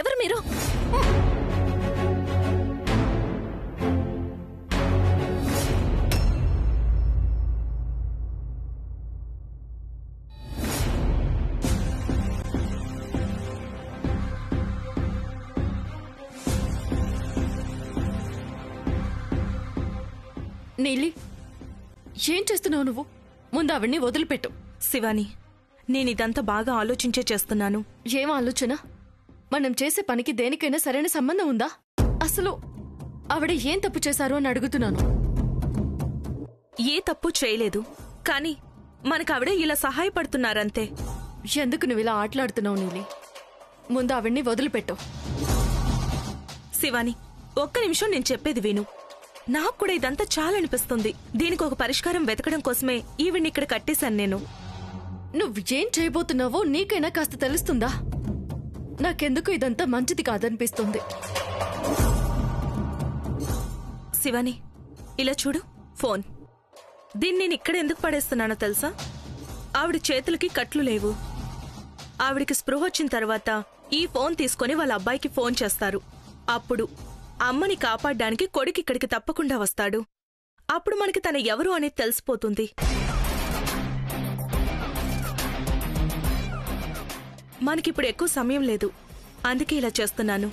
ఎవరు మీరు? నీలి, ఏం చేస్తున్నావు నువ్వు? ముందు ఆవిడ్ని వదిలిపెట్టు. శివాని, నేను ఇదంతా బాగా ఆలోచించే చేస్తున్నాను. ఏం ఆలోచన? మనం చేసే పనికి దేనికైనా సరైన సంబంధం ఉందా? అసలు ఆవిడ ఏం తప్పు చేశారు అని అడుగుతున్నాను. ఏ తప్పు చేయలేదు, కానీ మనకు ఆవిడే ఇలా సహాయపడుతున్నారంతే. ఎందుకు నువ్వు ఇలా ఆటలాడుతున్నావు నీలి? ముందు ఆవిడ్ని వదిలిపెట్టు. శివాని, ఒక్క నిమిషం, నేను చెప్పేది విను. నాకు కూడా ఇదంతా చాలా అనిపిస్తుంది. దీనికి ఒక పరిష్కారం వెతకడం కోసమే ఈవిడ్ని ఇక్కడ కట్టేశాను నేను. నువ్వేం చేయబోతున్నావో నీకైనా కాస్త తెలుస్తుందా? నాకెందుకు ఇదంతా మంచిది కాదనిపిస్తుంది. శివాని, ఇలా చూడు ఫోన్. దీన్ని నేను ఇక్కడ ఎందుకు పడేస్తున్నానో తెలుసా? ఆవిడ చేతులకి కట్లు లేవు. ఆవిడికి స్పృహ వచ్చిన తర్వాత ఈ ఫోన్ తీసుకుని వాళ్ళ అబ్బాయికి ఫోన్ చేస్తారు. అప్పుడు అమ్మని కాపాడడానికి కొడుకు ఇక్కడికి తప్పకుండా వస్తాడు. అప్పుడు మనకి తన ఎవరు అనేది తెలిసిపోతుంది. మనకిప్పుడు ఎక్కువ సమయం లేదు, అందుకే ఇలా చేస్తున్నాను.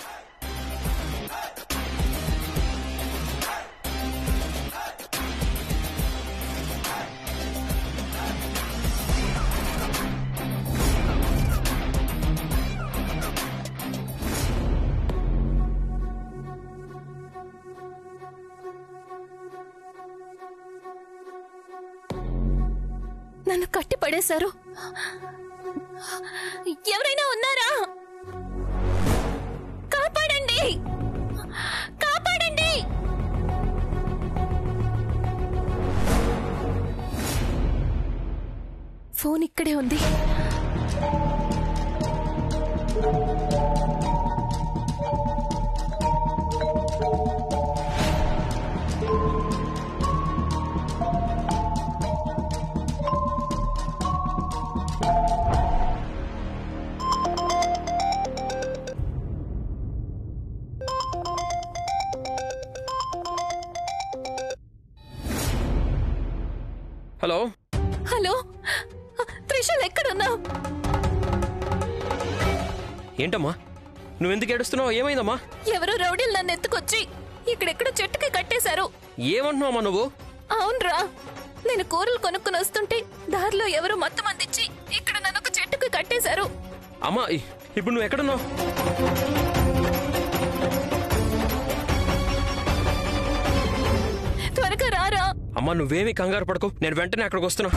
నన్ను కట్టి పడేశారు. ఎవరైనా ఉన్నారా? కాపాడండి, కాపాడండి. ఫోన్ ఇక్కడే ఉంది. హలో హలో, త్రిషూల్ ఎక్కడున్నావు? ఏంటమ్మా నువ్వెందుకు ఏడుస్తున్నావు? ఏమైందమ్మా? ఎవరో రౌడీలు నన్ను ఎత్తుకొచ్చి ఇక్కడెక్కడో చెట్టుకి కట్టేశారు. ఏమంటున్నావమ్మా నువ్వు? అవునరా, నేను కూరలు కొనుక్కుని వస్తుంటే దారిలో ఎవరో మొత్తం అందించి ఇక్కడ నన్ను ఒక చెట్టుకి కట్టేశారు. అమ్మా, ఇప్పుడు నువ్వు ఎక్కడున్నావు? త్వరగా రారా. అమ్మా, నువ్వేమీ కంగారు పడకు, నేను వెంటనే అక్కడికి వస్తున్నా.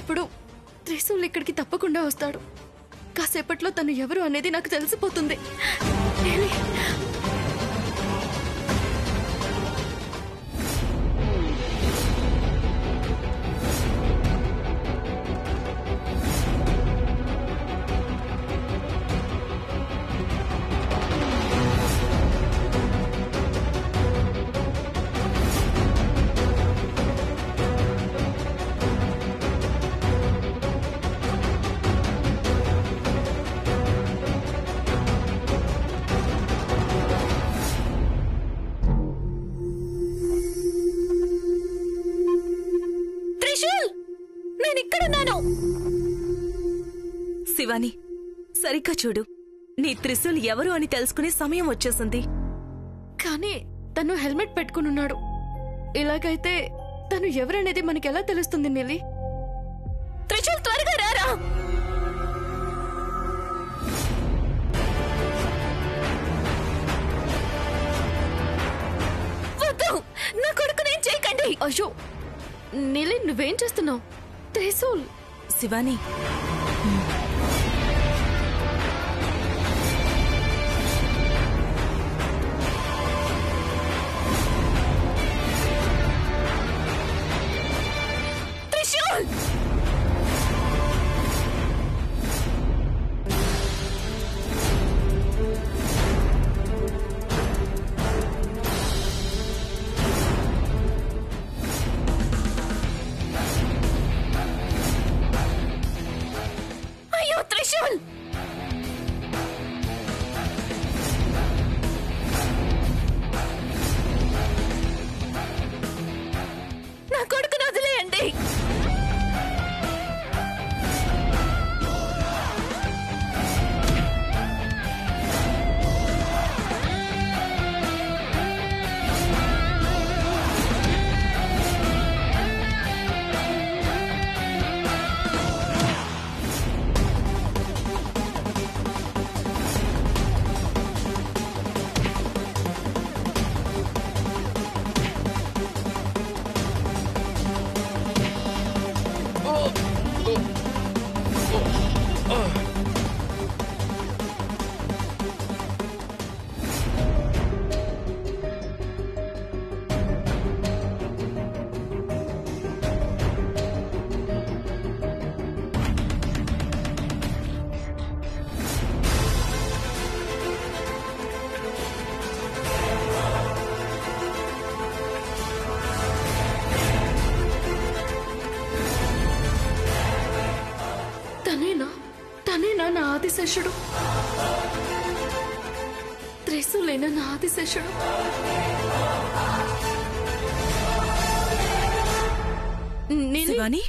ఇప్పుడు త్రిశూల్ ఇక్కడికి తప్పకుండా వస్తాడు. కాసేపట్లో తను ఎవరు అనేది నాకు తెలిసిపోతుంది. శివాని, సరిగ్గా చూడు. నీ త్రిశూల్ ఎవరు అని తెలుసుకునే సమయం వచ్చేసింది. కానీ తను హెల్మెట్ పెట్టుకునున్నాడు. ఇలాగైతే తను ఎవరనేది మనకెలా తెలుస్తుంది నీలి? త్రిశూల్, త్వరగా రారా. నా కొడుకునేం చేయకండి. అయ్యో నీలి, నువ్వేం చేస్తున్నావు? త్రిశూల్. శివాని, त्रिशूल। ना कोड़ुकु वदिलेयंडी। ఆదిశేషుడు త్రిశూలైన నా ఆదిశేషుడు శివాని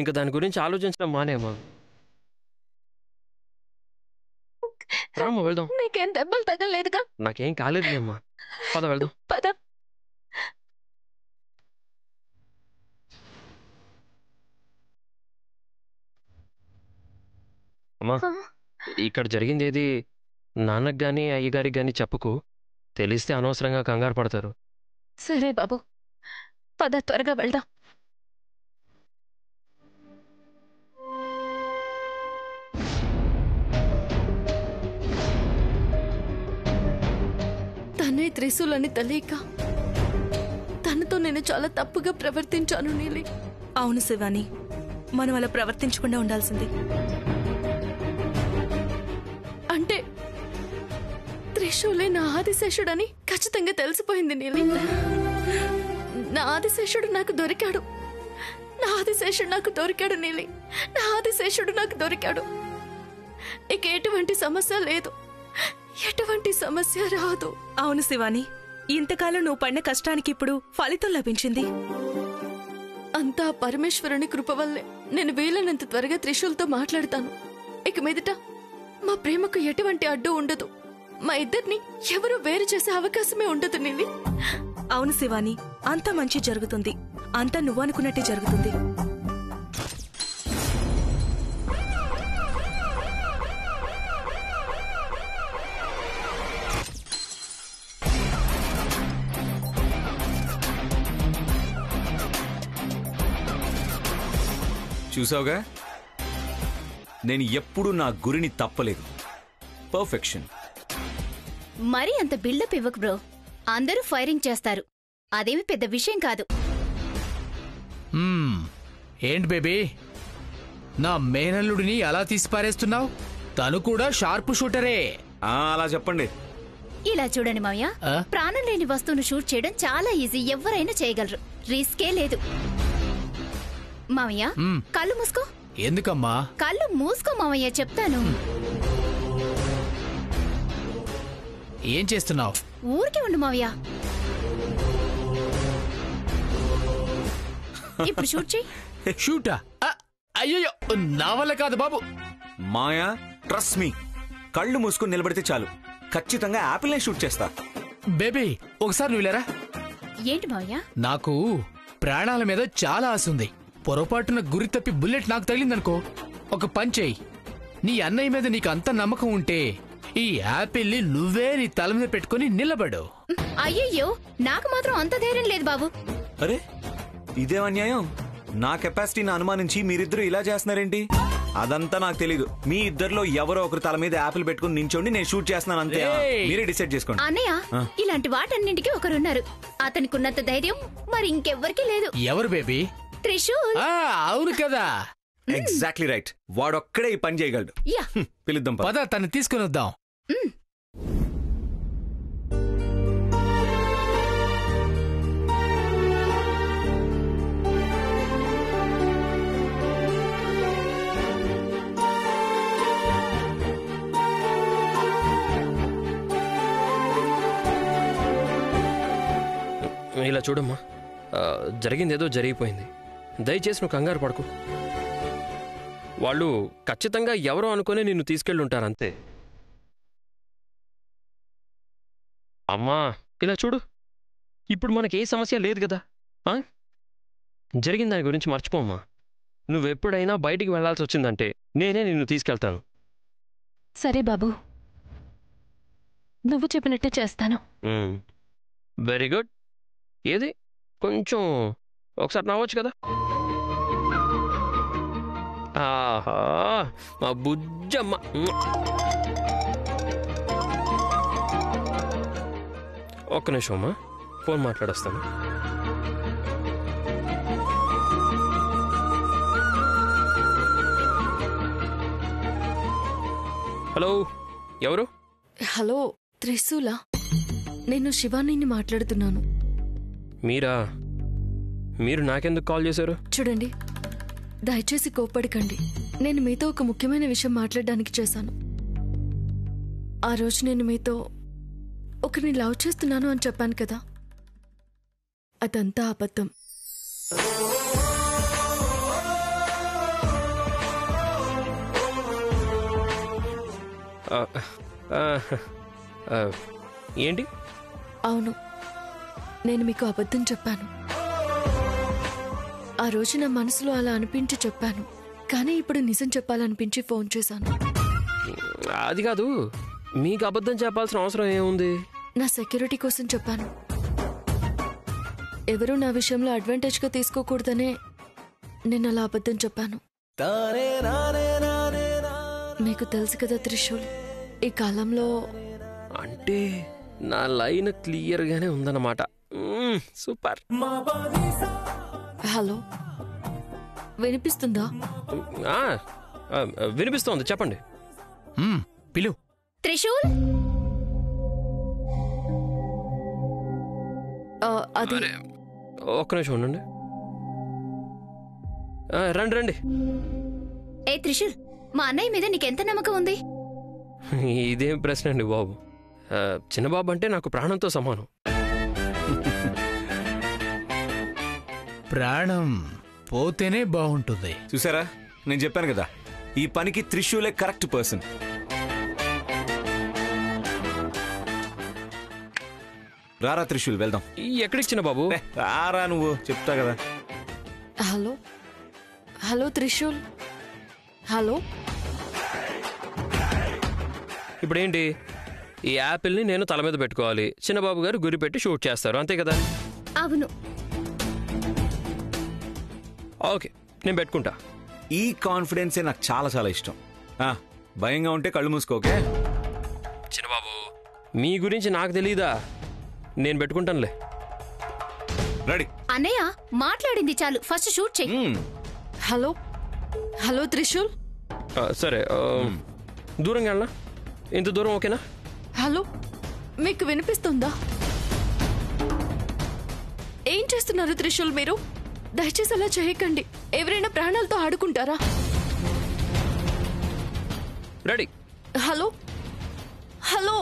इंक दानि गुरिंचि आलोचिंचडं मानेयम्मा राम्मा वेल्दां नीकें दब्बलु तगललेदुगा नाकें कालेदम्मा पद वेल्दां पद अम्मा इक्कड जरिगिंदि एदी नान्नकि गानी अय्यगारिकि गानी चेप्पकु तेलिस्ते अनवसरंगा कंगारु पड़तारु सरे बाबू पद त्वरगा वेल्दां त्रिशूल तन तो नैन चाला तप्पुगा प्रवर्तिंचानु नीली అవును శివాని మనం అలా ప్రవర్తించకుండా ఉండాల్సింది అంటే త్రిశూలే నా ఆదిశేషుడని ఖచ్చితంగా తెలిసిపోయింది नीली నా ఆదిశేషుడు నాకు దొరికాడు नीली నా ఆదిశేషుడు నాకు దొరికాడు ఇక ఎటువంటి సమస్య లేదు ఎటువంటి సమస్య రాదు అవును శివాని ఇంతకాలం నువ్వు పడిన కష్టానికి ఇప్పుడు ఫలితం లభించింది అంతా పరమేశ్వరుని కృప వల్లే నేను వీలైనంత త్వరగా త్రిశూల్తో మాట్లాడతాను ఇక మీదట మా ప్రేమకు ఎటువంటి అడ్డు ఉండదు మా ఇద్దర్ని ఎవరు వేరు చేసే అవకాశమే ఉండదు నీలి అవును శివాని అంత మంచి జరుగుతుంది అంత నువ్వు అనుకున్నట్టే జరుగుతుంది చూసావుగా నేను ఎప్పుడూ నా గురిని తప్పలేదు పర్ఫెక్షన్ మరి అంత బిల్డప్ ఇవ్వకు బ్రో అందరూ ఫైరింగ్ చేస్తారు అదేమీ పెద్ద విషయం కాదు ఏంటి బేబీ నా మేనల్లుడిని అలా తీసిపారేస్తున్నావు తను కూడా షార్ప్ షూటరే అలా చెప్పండి ఇలా చూడండి మామయ్య ప్రాణం లేని వస్తువును షూట్ చేయడం చాలా ఈజీ ఎవరైనా చేయగలరు రిస్కే లేదు మామయ్య కళ్ళు మూసుకో ఎందుకమ్మా కళ్ళు మూసుకో మామయ్య చెప్తాను ఏం చేస్తున్నావ్ ఊరికే ఉండు మామయ్య ఇప్పుడు షూట్ చెయ్ షూటా అయ్యో నా వల్ల కాదు బాబు. మాయా ట్రస్ట్ మీ, కళ్ళు మూసుకుని నిలబడితే చాలు ఖచ్చితంగా యాపిల్ ని షూట్ చేస్తా. బేబీ ఒకసారి నువ్వు లేరా? ఏంటి మాయా? నాకు ప్రాణాల మీద చాలా ఆశ ఉంది. పొరపాటున గురి తప్పి బుల్లెట్ నాకు తగిలిందనుకో, ఒక పని చేయి, నీ అన్నయ్య మీద నీకు అంత నమ్మకం ఉంటే ఈ యాపిల్ ని నువ్వే నీ తల మీద పెట్టుకుని నిలబడు. అయ్యో నాకు మాత్రం అంత ధైర్యం లేదు బాబు. అరే ఇదేం అన్యాయం, నా కెపాసిటీని అనుమానించి మీరిద్దరూ ఇలా చేస్తున్నారేంటి? అదంతా నాకు తెలీదు, మీ ఇద్దరులో ఎవరో ఒకరు తల మీద యాపిల్ పెట్టుకుని నించోండి, నేను షూట్ చేస్తున్నాను అంతే, మీరే డిసైడ్ చేసుకోండి. అన్నయ్య ఇలాంటి వాటన్నింటికి ఒకరున్నారు, అతనికి ఉన్నంత ధైర్యం మరి ఇంకెవ్వరికీ లేదు. ఎవరు బేబీ? త్రిశూల్. అవును కదా, ఎగ్జాక్ట్లీ రైట్, వాడొక్కడే ఈ పని చేయగలడు. పిలుద్దాం పద, తను తీసుకుని వద్దాం. ఇలా చూడమ్మా, జరిగిందేదో జరిగిపోయింది, దయచేసి నువ్వు కంగారు పడకు. వాళ్ళు ఖచ్చితంగా ఎవరో అనుకుని నిన్ను తీసుకెళ్ళి ఉంటారు అంతే. అమ్మా ఇలా చూడు, ఇప్పుడు మనకి ఏ సమస్య లేదు కదా, జరిగిన దాని గురించి మర్చిపోమ్మా. నువ్వెప్పుడైనా బయటికి వెళ్లాల్సి వచ్చిందంటే నేనే నిన్ను తీసుకెళ్తాను. సరే బాబు, నువ్వు చెప్పినట్టే చేస్తాను. Very good. ఏది కొంచెం ఒకసారి నవ్వచ్చు కదా? ఆహా మా బుజ్జమ్మ. ఒక్క నిమిషం అమ్మా, ఫోన్ మాట్లాడొస్తాను. హలో, ఎవరు? హలో త్రిశూలా, నేను శివానీని మాట్లాడుతున్నాను. మీరా? మీరు నాకెందుకు కాల్ చేశారు? చూడండి దయచేసి కోప్పడకండి, నేను మీతో ఒక ముఖ్యమైన విషయం మాట్లాడడానికి చేశాను. ఆ రోజు నేను మీతో ఒకరిని లవ్ చేస్తున్నాను అని చెప్పాను కదా, అదంతా అబద్ధం. ఏంటి? అవును, నేను మీకు అబద్ధం చెప్పాను. ఆ రోజు నా మనసులో అలా అనిపించి చెప్పాను, కానీ ఇప్పుడు నిజం చెప్పాలనిపించి ఫోన్ చేశాను. అది కాదు, మీకు అబద్ధం చెప్పాల్సిన అవసరం ఏముంది? నా సెక్యూరిటీ కోసం చెప్పాను, ఎవరు నా విషయంలో అడ్వాంటేజ్గా తీసుకోకూడదనే నేను అలా అబద్ధం చెప్పాను. మీకు తెలుసు కదా త్రిశూల్, ఈ కాలంలో అంటే నా లైన్ క్లియర్గానే ఉందన్నమాట. సూపర్. హలో వినిపిస్తుందా? వినిపిస్తోంది, చెప్పండి. పిలు. త్రిశూల్ అదే ఒక్క నిమిషం ఉండండి, రండి రండి. ఏ త్రిశూల్, మా అన్నయ్య మీద నీకెంత నమ్మకం ఉంది? ఇదేం ప్రశ్న అండి బాబు, చిన్నబాబు అంటే నాకు ప్రాణంతో సమానం. ప్రాణం పోతేనే బాగుంటుంది. చూసారా నేను చెప్పాను కదా, ఈ పనికి త్రిశూలే కరెక్ట్ పర్సన్. రారా త్రిశూల్, వెళ్దాం. ఎక్కడికి చిన్న బాబు? రారా నువ్వు, చెప్తా కదా. Hello hello Trishul, hello. ఇప్పుడేంటి, ఈ యాపిల్ని నేను తల మీద పెట్టుకోవాలి, చిన్నబాబు గారు గురి పెట్టి షూట్ చేస్తారు అంతే కదా? అవును. ఓకే నేను పెట్టుకుంటా. ఈ కాన్ఫిడెన్సే నాకు చాలా చాలా ఇష్టం. భయంగా ఉంటే కళ్ళు మూసుకోకే చిన్నబాబు, మీ గురించి నాకు తెలీదా, నేను పెట్టుకుంటానులే. రెడీ అన్నయ్య, మాట్లాడింది చాలు, ఫస్ట్ షూట్ చెయ్యి. Hello hello Trishul. సరే దూరంగా వెళ్ళనా? ఇంత దూరం ఓకేనా? హలో మీకు వినిపిస్తుందా? ఏం చేస్తున్నారు త్రిశూల్ మీరు? దయచేసి అలా చేయకండి, ఎవరైనా ప్రాణాలతో ఆడుకుంటారా? రెడీ. Hello hello.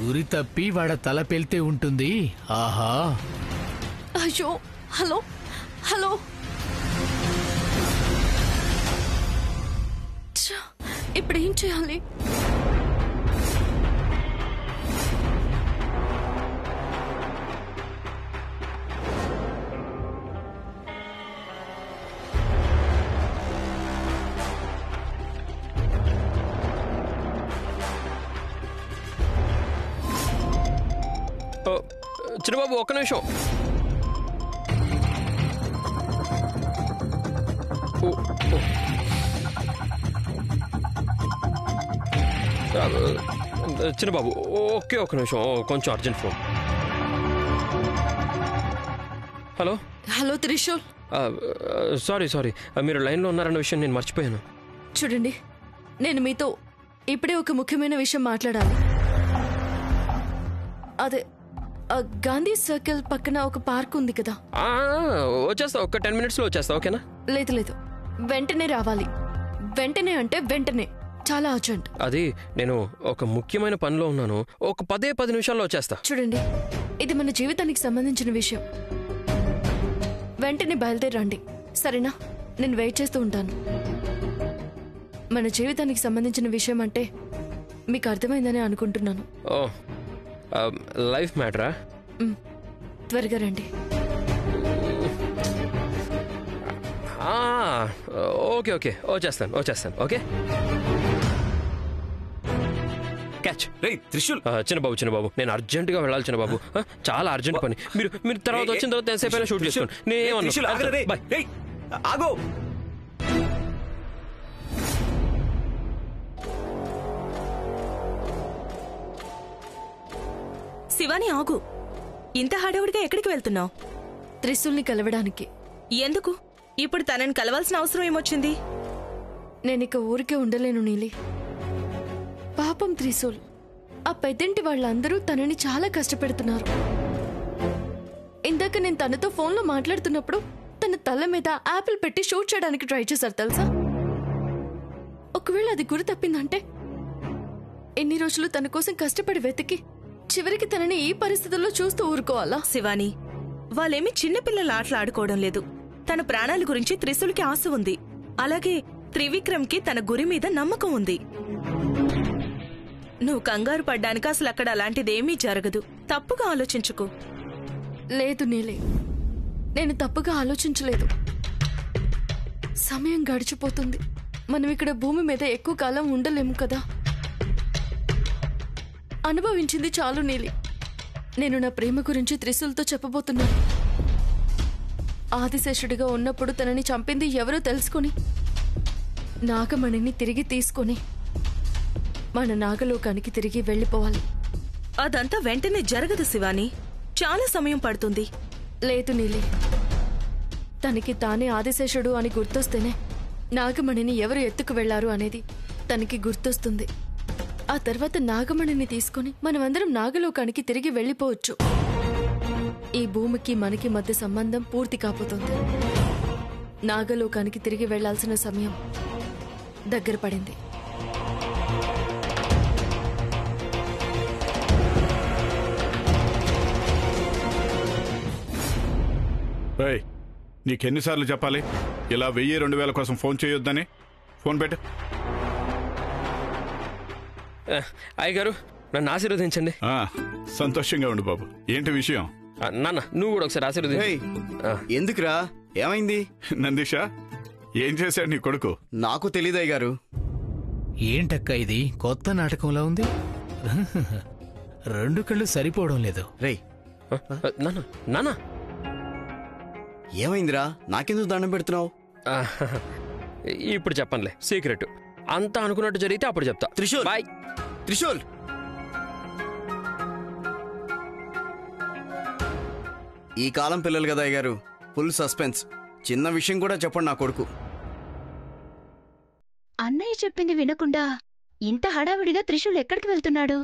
గురి తప్పి వాడ తల పెళ్తే ఉంటుంది. ఆహా अयो हेलो हेलो इपड़ेम चेयाले చిరుబాబు ఒక్క నిమిషం చిరుబాబు ఓకే ఒక్క నిమిషం కొంచెం urgent phone hello hello Trishul sorry sorry మీరు లైన్లో ఉన్నారన్న విషయం నేను మర్చిపోయాను చూడండి నేను మీతో ఇప్పుడే ఒక ముఖ్యమైన విషయం మాట్లాడాలి అదే గాంధీ సర్కిల్ పక్కన ఒక పార్క్ ఉంది కదా వచ్చేస్తా ఒక 10 నిమిషాల్లో వచ్చేస్తా ఓకేనా లేదు లేదు వెంటనే రావాలి వెంటనే అంటే వెంటనే చాలా అర్జెంట్ అది నేను ఒక ముఖ్యమైన పనిలో ఉన్నాను ఒక 10 నిమిషాల్లో వచ్చేస్తా చూడండి ఇది మన జీవితానికి సంబంధించిన విషయం వెంటనే బయలుదేరండి సరేనా నేను వెయిట్ చేస్తూ ఉంటాను మన జీవితానికి సంబంధించిన విషయం అంటే మీకు అర్థమైందని అనుకుంటున్నాను ఓ లైఫ్ మ్యాటరా త్వరగా రండి ఓకే ఓకే వచ్చేస్తాను ఓకే క్యాచ్ రేయ్ త్రిశూల్ చిన్నబాబు నేను అర్జెంట్గా వెళ్ళాలి చిన్నబాబు చాలా అర్జెంట్ పని మీరు తర్వాత వచ్చిన తర్వాత ఎంతసేపైనా షూట్ చేసుకోండి శివాని ఆగు ఇంత హడావుడిగా ఎక్కడికి వెళ్తున్నావు త్రిశూల్ని కలవడానికి ఎందుకు ఇప్పుడు తనని కలవాల్సిన అవసరం ఏమొచ్చింది నేనిక ఊరికే ఉండలేను నీలి పాపం త్రిశూల్ ఆ పెద్దంటి వాళ్ళందరూ తనని చాలా కష్టపెడుతున్నారు ఇందాక నేను తనతో ఫోన్లో మాట్లాడుతున్నప్పుడు తన తల మీద యాపిల్ పెట్టి షూట్ చేయడానికి ట్రై చేశారు తెలుసా ఒకవేళ అది గురి తప్పిందంటే ఎన్ని రోజులు తన కోసం కష్టపడి వెతికి చివరికి తనని ఈ పరిస్థితుల్లో చూస్తూ ఊరుకోవాలా శివాని వాళ్ళేమి చిన్నపిల్లల ఆటలు ఆడుకోవడం లేదు తన ప్రాణాల గురించి త్రిశూల్కి ఆశ ఉంది అలాగే త్రివిక్రమ్కి తన గురి మీద నమ్మకం ఉంది నువ్వు కంగారు పడ్డానికి అసలు అక్కడ అలాంటిదేమీ జరగదు తప్పుగా ఆలోచించుకో లేదు నీలే నేను తప్పుగా ఆలోచించలేదు సమయం గడిచిపోతుంది మనం ఇక్కడ భూమి మీద ఎక్కువ కాలం ఉండలేము కదా అనుభవించింది చాలు నీలి నేను నా ప్రేమ గురించి త్రిశూల్తో చెప్పబోతున్నాను ఆదిశేషుడిగా ఉన్నప్పుడు తనని చంపింది ఎవరో తెలుసుకొని నాగమణిని తిరిగి తీసుకొని మన నాగలోకానికి తిరిగి వెళ్ళిపోవాలి అదంతా వెంటనే జరగదు శివాని చాలా సమయం పడుతుంది లేదు నీలి తనకి తానే ఆదిశేషుడు అని గుర్తొస్తేనే నాగమణిని ఎవరు ఎత్తుకు వెళ్లారు అనేది తనకి గుర్తొస్తుంది ఆ తర్వాత నాగమణిని తీసుకుని మనమందరం నాగలోకానికి తిరిగి వెళ్ళిపోవచ్చు ఈ భూమికి మనకి మధ్య సంబంధం పూర్తి కాపోతుంది నాగలోకానికి తిరిగి వెళ్లాల్సిన సమయం దగ్గర పడింది నీకెన్నిసార్లు చెప్పాలి ఇలా 1000 2000 కోసం ఫోన్ చేయొద్దని ఫోన్ పెట్టు అయ్యగారు నన్ను ఆశీర్వదించండి సంతోషంగా ఉండు బాబు ఏంటి విషయం నాన్న నువ్వు కూడా ఒకసారి ఆశీర్వదించు ఎందుకురా ఏమైంది నందీష ఏం చేశాడు నీ కొడుకు నాకు తెలీదు అయ్యగారు ఏంటక్క ఇది కొత్త నాటకంలా ఉంది 2 కళ్ళు సరిపోవడం లేదు రేయ్ నాన్న నాన్న ఏమైందిరా నాకెందుకు దండం పెడుతున్నావు ఇప్పుడు చెప్పనులే సీక్రెట్ అంతా అనుకున్నట్టు జరిగితే అప్పుడు చెప్తా త్రిశూల్ బాయ్ త్రిశూల్ ఈ కాలం పిల్లలు కదా అయ్యగారు ఫుల్ సస్పెన్స్ చిన్న విషయం కూడా చెప్పండి నా కొడుకు అన్నయ్య చెప్పింది వినకుండా ఇంత హడావిడిగా త్రిశూల్ ఎక్కడికి వెళ్తున్నాడు